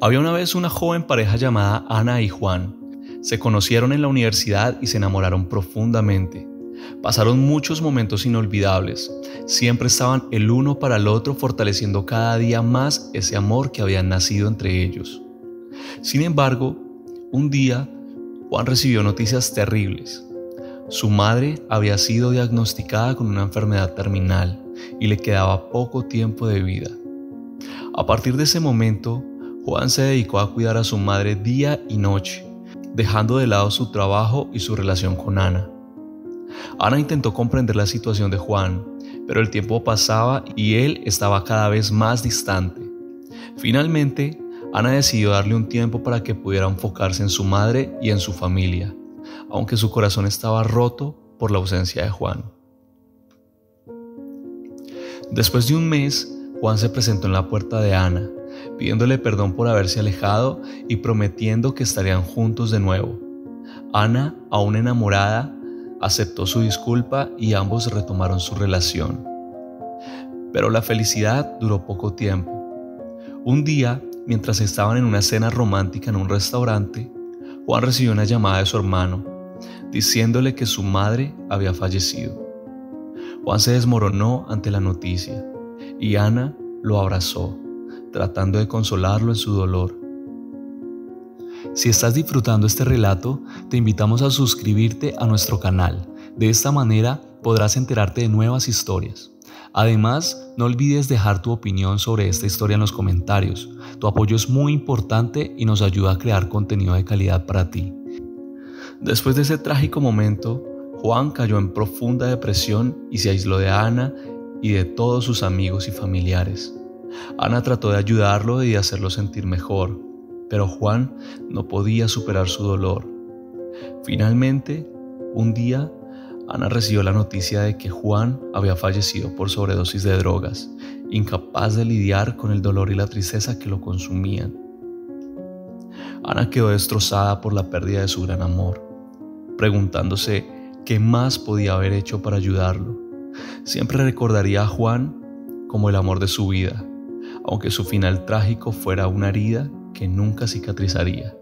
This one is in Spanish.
Había una vez una joven pareja llamada Ana y Juan. Se conocieron en la universidad y se enamoraron profundamente. Pasaron muchos momentos inolvidables. Siempre estaban el uno para el otro, fortaleciendo cada día más ese amor que había nacido entre ellos. Sin embargo, un día, Juan recibió noticias terribles. Su madre había sido diagnosticada con una enfermedad terminal y le quedaba poco tiempo de vida. A partir de ese momento, Juan se dedicó a cuidar a su madre día y noche, dejando de lado su trabajo y su relación con Ana. Ana intentó comprender la situación de Juan, pero el tiempo pasaba y él estaba cada vez más distante. Finalmente, Ana decidió darle un tiempo para que pudiera enfocarse en su madre y en su familia, aunque su corazón estaba roto por la ausencia de Juan. Después de un mes, Juan se presentó en la puerta de Ana, pidiéndole perdón por haberse alejado y prometiendo que estarían juntos de nuevo. Ana, aún enamorada, aceptó su disculpa y ambos retomaron su relación. Pero la felicidad duró poco tiempo. Un día, mientras estaban en una cena romántica en un restaurante, Juan recibió una llamada de su hermano, diciéndole que su madre había fallecido. Juan se desmoronó ante la noticia y Ana lo abrazó, tratando de consolarlo en su dolor. Si estás disfrutando este relato, te invitamos a suscribirte a nuestro canal. De esta manera podrás enterarte de nuevas historias. Además, no olvides dejar tu opinión sobre esta historia en los comentarios. Tu apoyo es muy importante y nos ayuda a crear contenido de calidad para ti. Después de ese trágico momento, Juan cayó en profunda depresión y se aisló de Ana y de todos sus amigos y familiares. Ana trató de ayudarlo y de hacerlo sentir mejor, pero Juan no podía superar su dolor. Finalmente, un día, Ana recibió la noticia de que Juan había fallecido por sobredosis de drogas, incapaz de lidiar con el dolor y la tristeza que lo consumían. Ana quedó destrozada por la pérdida de su gran amor, preguntándose qué más podía haber hecho para ayudarlo. Siempre recordaría a Juan como el amor de su vida, aunque su final trágico fuera una herida que nunca cicatrizaría.